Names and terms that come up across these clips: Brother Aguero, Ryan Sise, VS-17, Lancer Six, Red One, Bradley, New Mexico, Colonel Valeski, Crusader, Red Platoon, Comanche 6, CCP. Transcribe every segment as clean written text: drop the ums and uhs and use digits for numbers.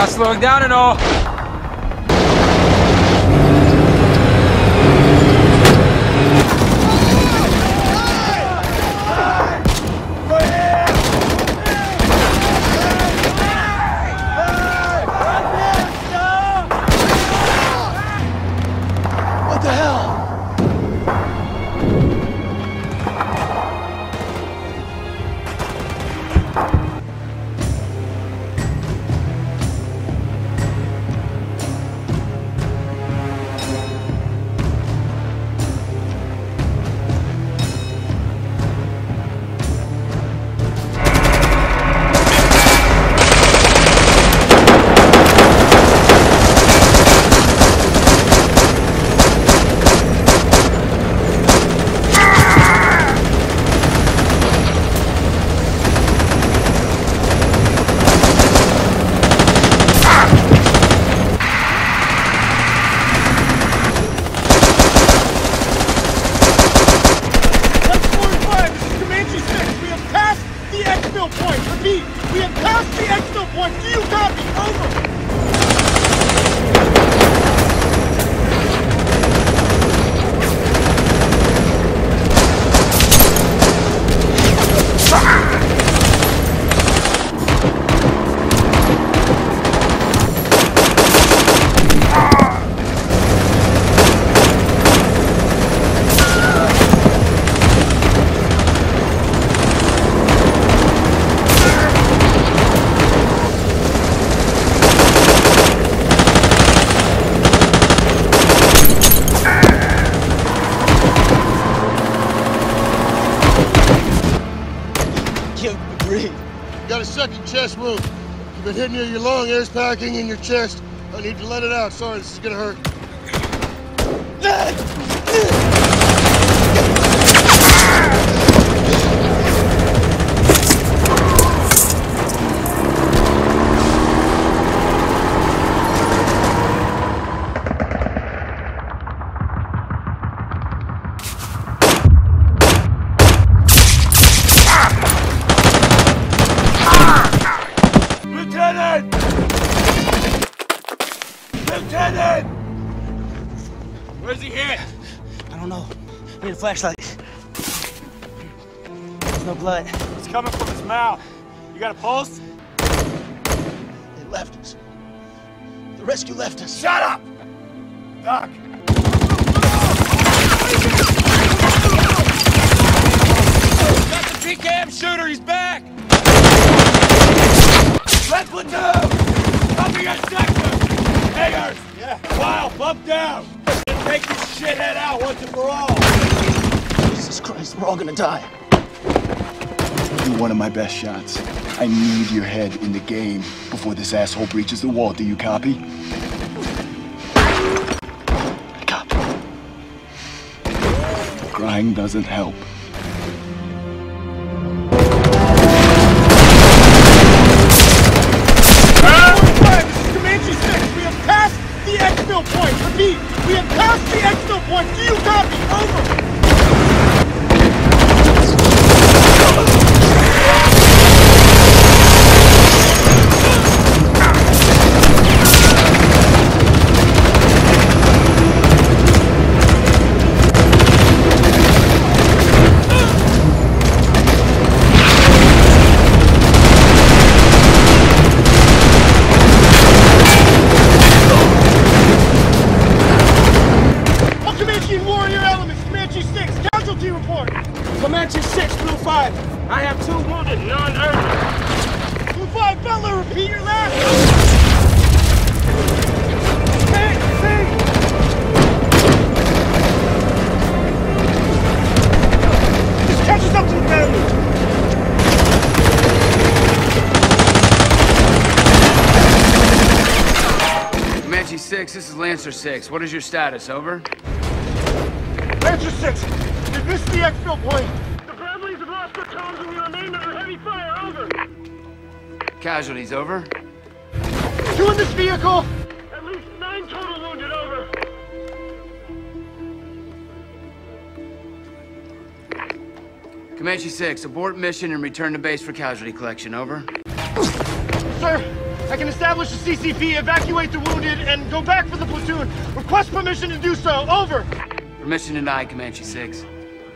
Not slowing down and all. You've been hitting your lung, air's packing in your chest. I need to let it out. Sorry, this is gonna hurt. Flashlight. There's no blood. It's coming from his mouth. You got a pulse? They left us. The rescue left us. Shut up! Doc! Got the TKM shooter! He's back! Red Platoon! Copy your sector! Hangers! Yeah. Wow, bump down! Take this shithead out once and for all! Jesus Christ, we're all gonna die. You're one of my best shots. I need your head in the game before this asshole breaches the wall. Do you copy? I copy. Crying doesn't help. This is Comanche 6. We have passed the exfil point. Repeat, we have passed the exfil point. Do you copy? Over. This is Lancer Six. What is your status? Over. Lancer Six, is this the exfil point? The Bradleys have lost their comms and we remain under heavy fire. Over. Casualties. Over. Two in this vehicle. At least 9 total wounded. Over. Comanche 6, abort mission and return to base for casualty collection. Over. Sir. I can establish a CCP, evacuate the wounded, and go back for the platoon. Request permission to do so. Over. Permission denied, Comanche 6.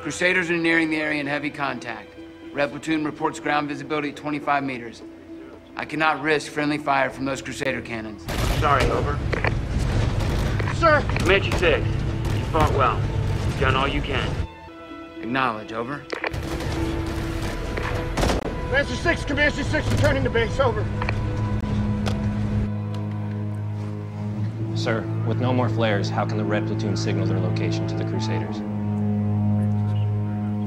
Crusaders are nearing the area in heavy contact. Red Platoon reports ground visibility at 25 meters. I cannot risk friendly fire from those Crusader cannons. Sorry, over. Sir! Comanche 6, you fought well. You've done all you can. Acknowledge, over. Lancer 6, Comanche 6 returning to base, over. Sir, with no more flares, how can the Red Platoon signal their location to the Crusaders?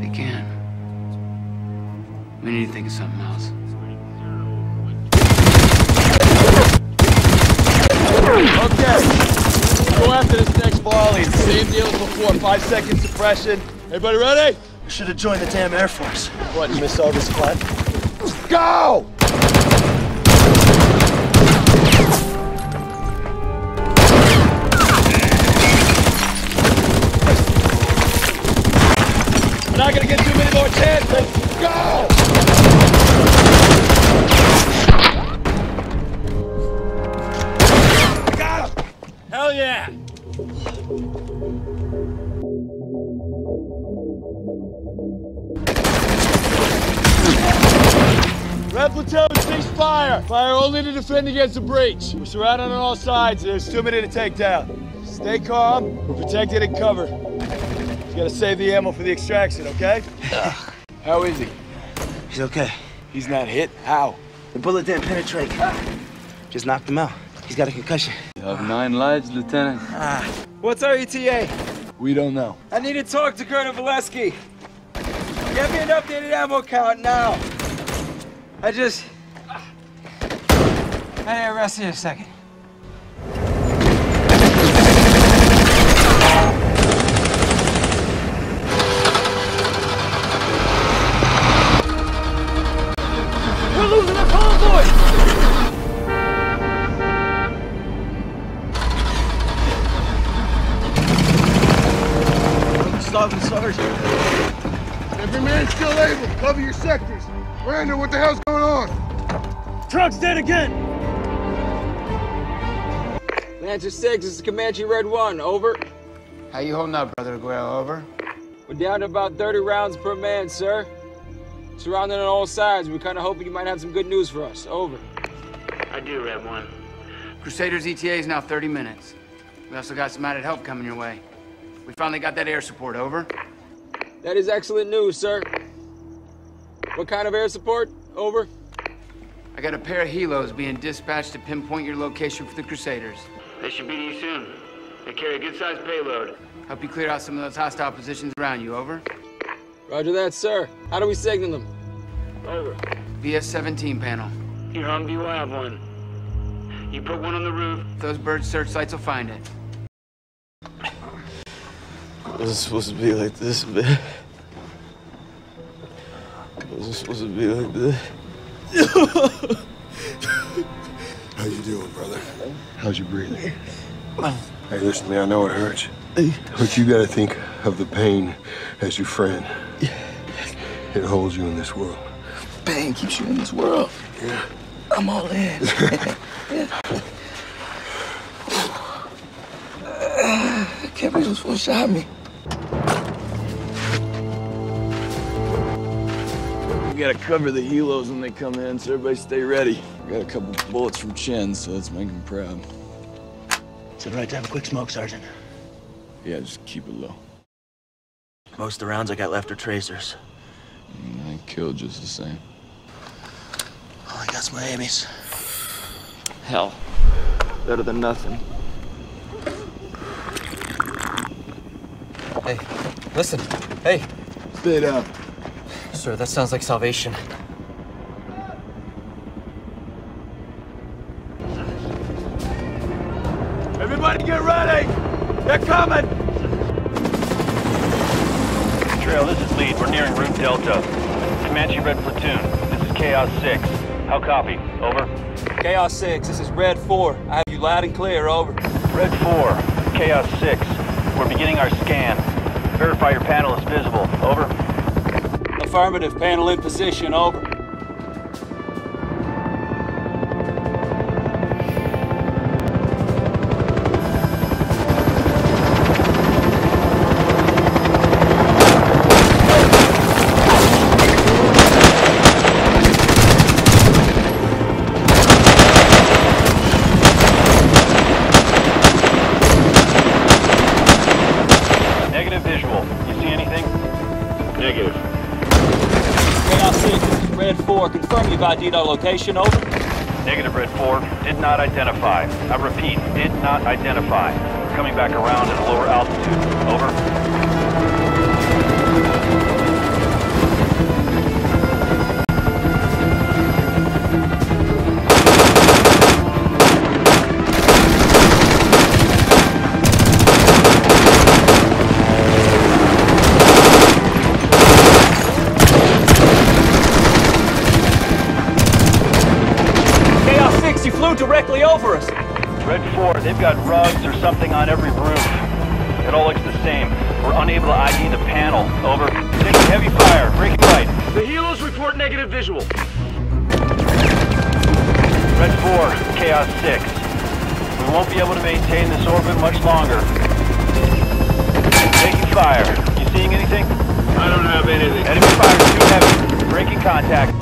They can. We need to think of something else. Okay. Go after this next volley. Same deal as before. 5 second suppression. Everybody ready? We should have joined the damn Air Force. What, you missed all this flight? Go! We're not gonna get too many more chances! Go! I got him! Hell yeah! Red Platoon, cease fire! Fire only to defend against the breach. We're surrounded on all sides. There's too many to take down. Stay calm, we're protected and covered. Gotta save the ammo for the extraction, okay? Ugh. How is he? He's okay. He's not hit? How? The bullet didn't penetrate. Just knocked him out. He's got a concussion. You have 9 lives, Lieutenant. What's our ETA? We don't know. I need to talk to Colonel Valeski. Get me an updated ammo count now. I need to rest here a second. Sergeant. Every man still able. Cover your sectors. Miranda, what the hell's going on? Truck's dead again. Lancer 6, this is Comanche Red One. Over. How you holding up, Brother Aguero? Over. We're down to about 30 rounds per man, sir. Surrounded on all sides. We're kind of hoping you might have some good news for us. Over. I do, Red One. Crusaders ETA is now 30 minutes. We also got some added help coming your way. We finally got that air support, over. That is excellent news, sir. What kind of air support? Over. I got a pair of helos being dispatched to pinpoint your location for the Crusaders. They should be to you soon. They carry a good-sized payload. Help you clear out some of those hostile positions around you, over. Roger that, sir. How do we signal them? Over. VS-17 panel. Here, you have one. You put one on the roof. Those bird searchlights will find it. It wasn't supposed to be like this, man. It wasn't supposed to be like this. How you doing, brother? How's your breathing? Hey, listen to me, I know it hurts. But you gotta think of the pain as your friend. It holds you in this world. Pain keeps you in this world. Yeah. I'm all in. I can't believe those fools shot me. We gotta cover the helos when they come in, so everybody stay ready. We got a couple bullets from Chen, so let's make him proud. Is it right to have a quick smoke, Sergeant? Yeah, just keep it low. Most of the rounds I got left are tracers. I killed just the same. Well, I got some Amies. Hell, better than nothing. Hey, listen. Hey. Stay down. Sir, that sounds like salvation. Everybody get ready! They're coming! Trail, this is lead. We're nearing Route Delta. Comanche Red Platoon, this is Chaos 6. How copy? Over. Chaos 6, this is Red 4. I have you loud and clear. Over. Red 4, Chaos 6. We're beginning our scan. Verify your panel is visible. Over. Affirmative. Panel in position. Over. ID'd our location, over? Negative, Red 4. Did not identify. I repeat, did not identify. We're coming back around at a lower altitude. Over. Directly over us. Red 4, they've got rugs or something on every roof. It all looks the same. We're unable to ID the panel. Over. Taking heavy fire. Breaking right. The helos report negative visual. Red 4, Chaos 6. We won't be able to maintain this orbit much longer. Taking fire. You seeing anything? I don't have anything. Enemy fire is too heavy. Breaking contact.